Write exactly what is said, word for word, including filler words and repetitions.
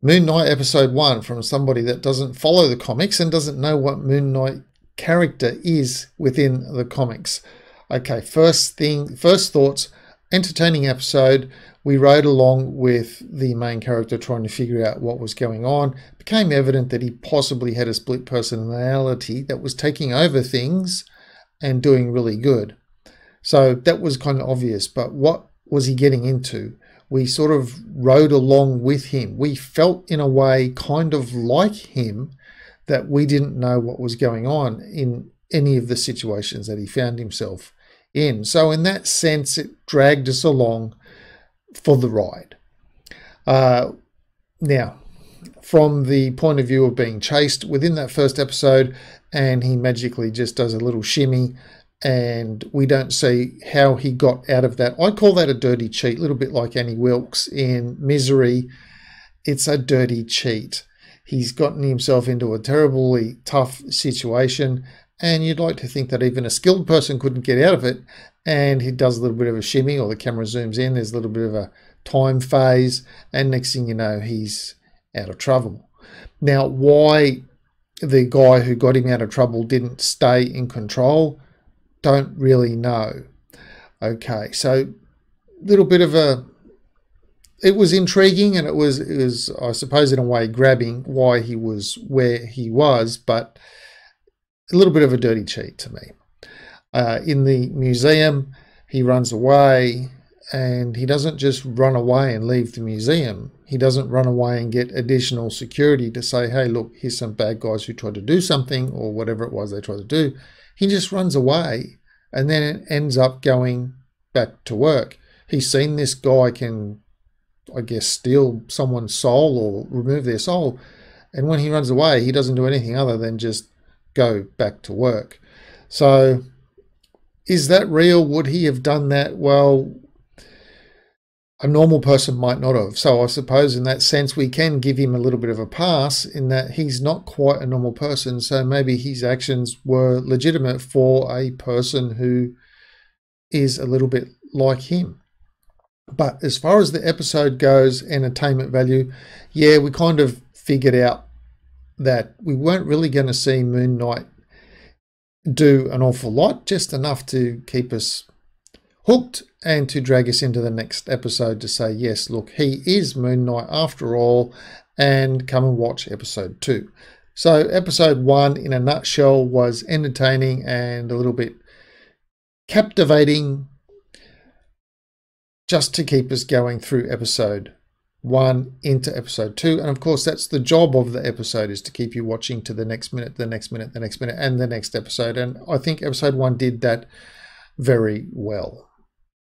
Moon Knight episode one from somebody that doesn't follow the comics and doesn't know what Moon Knight character is within the comics. Okay, first thing, first thoughts, entertaining episode. We rode along with the main character trying to figure out what was going on. It became evident that he possibly had a split personality that was taking over things and doing really good. So that was kind of obvious, but what was he getting into? We sort of rode along with him. We felt in a way kind of like him, that we didn't know what was going on in any of the situations that he found himself in. So in that sense, it dragged us along for the ride. Uh, now, from the point of view of being chased within that first episode, and he magically just does a little shimmy, and we don't see how he got out of that. I call that a dirty cheat, a little bit like Annie Wilkes in Misery. It's a dirty cheat. He's gotten himself into a terribly tough situation, and you'd like to think that even a skilled person couldn't get out of it, and he does a little bit of a shimmy, or the camera zooms in, there's a little bit of a time phase, and next thing you know, he's out of trouble. Now, why the guy who got him out of trouble didn't stay in control, don't really know. Okay, so little bit of a, it was intriguing, and it was, it was, I suppose, in a way grabbing why he was where he was, but a little bit of a dirty cheat to me. Uh, in the museum, he runs away, and he doesn't just run away and leave the museum. He doesn't run away and get additional security to say, hey, look, here's some bad guys who tried to do something, or whatever it was they tried to do. He just runs away, and then it ends up going back to work. He's seen this guy can, I guess, steal someone's soul or remove their soul. And when he runs away, he doesn't do anything other than just go back to work. So is that real? Would he have done that? Well, a normal person might not have. So I suppose in that sense, we can give him a little bit of a pass in that he's not quite a normal person. So maybe his actions were legitimate for a person who is a little bit like him. But as far as the episode goes, entertainment value, yeah, we kind of figured out that we weren't really going to see Moon Knight do an awful lot, just enough to keep us hooked and to drag us into the next episode to say, yes, look, he is Moon Knight after all, and come and watch episode two. So episode one in a nutshell was entertaining and a little bit captivating, just to keep us going through episode one into episode two. And of course, that's the job of the episode, is to keep you watching to the next minute, the next minute, the next minute, and the next episode. And I think episode one did that very well.